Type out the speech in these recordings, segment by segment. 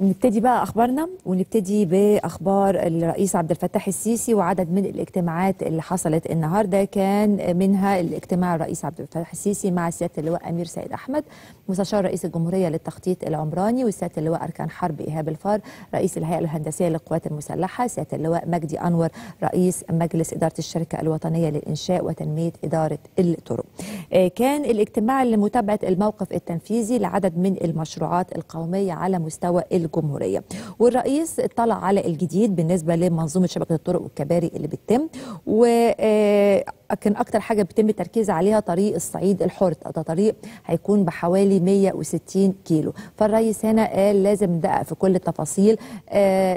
نبتدي بقى أخبارنا ونبتدي بأخبار الرئيس عبد الفتاح السيسي وعدد من الاجتماعات اللي حصلت النهارده، كان منها الاجتماع الرئيس عبد الفتاح السيسي مع سيادة اللواء أمير سيد أحمد مستشار رئيس الجمهورية للتخطيط العمراني، وسيادة اللواء أركان حرب إيهاب الفار رئيس الهيئة الهندسية للقوات المسلحة، سيادة اللواء مجدي أنور رئيس مجلس إدارة الشركة الوطنية للإنشاء وتنمية إدارة الطرق. كان الاجتماع لمتابعة الموقف التنفيذي لعدد من المشروعات القومية على مستوى الجمهورية، والرئيس اطلع على الجديد بالنسبة لمنظومة شبكة الطرق والكباري اللي بتتم، لكن أكتر حاجة بيتم التركيز عليها طريق الصعيد الحر، ده طريق هيكون بحوالي 160 كيلو، فالرئيس هنا قال لازم ندقق في كل التفاصيل،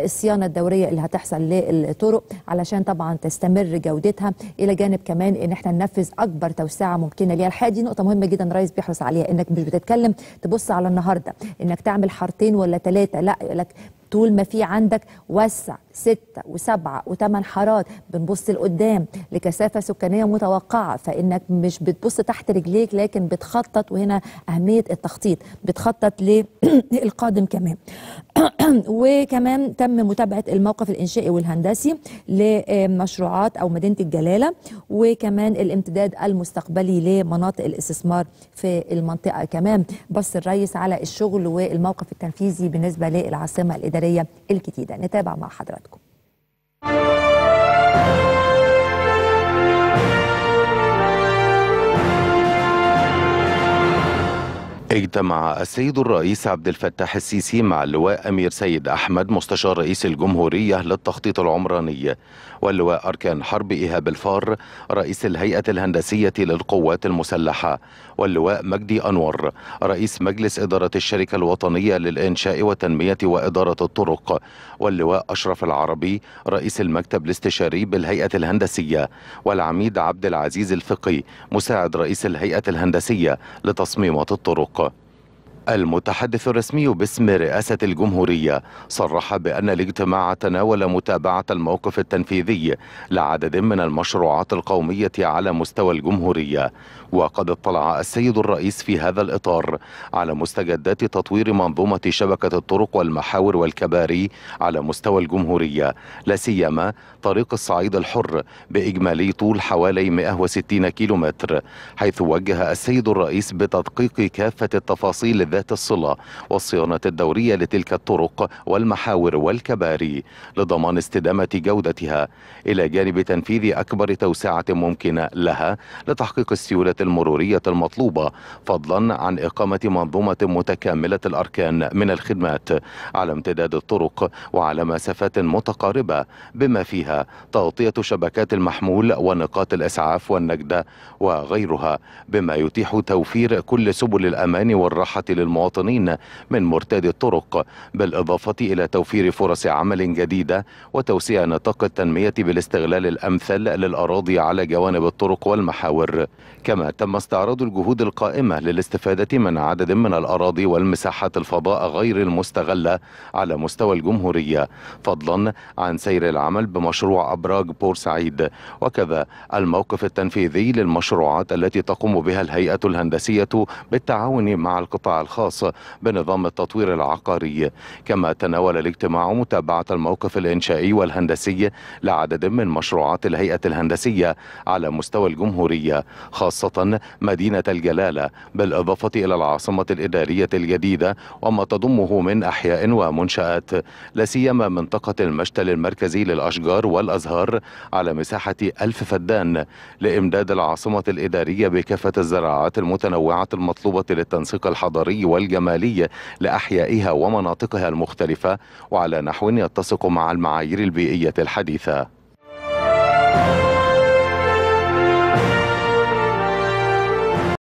الصيانة الدورية اللي هتحصل للطرق علشان طبعا تستمر جودتها، إلى جانب كمان إن احنا ننفذ أكبر توسعة ممكنة ليها. الحقيقة دي نقطة مهمة جدا الرئيس بيحرص عليها، إنك مش بتتكلم تبص على النهاردة إنك تعمل حارتين ولا ثلاثة، لا يقول لك طول ما في عندك وسع 6 و7 و8 حارات، بنبص لقدام لكثافه سكانيه متوقعه، فانك مش بتبص تحت رجليك لكن بتخطط، وهنا اهميه التخطيط، بتخطط للقادم كمان. وكمان تم متابعه الموقف الانشائي والهندسي لمشروعات او مدينه الجلاله، وكمان الامتداد المستقبلي لمناطق الاستثمار في المنطقه. كمان بص الرئيس على الشغل والموقف التنفيذي بالنسبه للعاصمه الاداريه الجديده. نتابع مع حضراتكم. اجتمع السيد الرئيس عبد الفتاح السيسي مع اللواء أمير سيد أحمد مستشار رئيس الجمهورية للتخطيط العمراني، واللواء أركان حرب إيهاب الفار رئيس الهيئة الهندسية للقوات المسلحة، واللواء مجدي أنور رئيس مجلس إدارة الشركة الوطنية للإنشاء وتنمية وإدارة الطرق، واللواء أشرف العربي رئيس المكتب الاستشاري بالهيئة الهندسية، والعميد عبد العزيز الفقي مساعد رئيس الهيئة الهندسية لتصميمات الطرق. المتحدث الرسمي باسم رئاسة الجمهورية صرح بأن الاجتماع تناول متابعة الموقف التنفيذي لعدد من المشروعات القومية على مستوى الجمهورية، وقد اطلع السيد الرئيس في هذا الإطار على مستجدات تطوير منظومة شبكة الطرق والمحاور والكباري على مستوى الجمهورية، لاسيما طريق الصعيد الحر بإجمالي طول حوالي 160 كيلومتر، حيث وجه السيد الرئيس بتدقيق كافة التفاصيل ذات الصلة والصيانة الدورية لتلك الطرق والمحاور والكباري لضمان استدامة جودتها، إلى جانب تنفيذ أكبر توسعة ممكنة لها لتحقيق السيولة المرورية المطلوبة، فضلا عن إقامة منظومة متكاملة الأركان من الخدمات على امتداد الطرق وعلى مسافات متقاربة، بما فيها تغطية شبكات المحمول ونقاط الإسعاف والنجدة وغيرها، بما يتيح توفير كل سبل الأمان والراحة للمواطنين من مرتاد الطرق، بالإضافة إلى توفير فرص عمل جديدة وتوسيع نطاق التنمية بالاستغلال الأمثل للأراضي على جوانب الطرق والمحاور. كما تم استعراض الجهود القائمة للاستفادة من عدد من الأراضي والمساحات الفضاء غير المستغلة على مستوى الجمهورية، فضلا عن سير العمل بمشروع أبراج بورسعيد، وكذا الموقف التنفيذي للمشروعات التي تقوم بها الهيئة الهندسية بالتعاون مع القطاع الخاص بنظام التطوير العقاري. كما تناول الاجتماع متابعة الموقف الإنشائي والهندسي لعدد من مشروعات الهيئة الهندسية على مستوى الجمهورية، خاصة مدينة الجلالة، بالإضافة إلى العاصمة الإدارية الجديدة وما تضمه من أحياء ومنشآت، لاسيما منطقة المشتل المركزي للأشجار والأزهار على مساحة 1000 فدان، لإمداد العاصمة الإدارية بكافة الزراعات المتنوعة المطلوبة للتنسيق الحضاري والجمالية لأحيائها ومناطقها المختلفة، وعلى نحو يتسق مع المعايير البيئية الحديثة.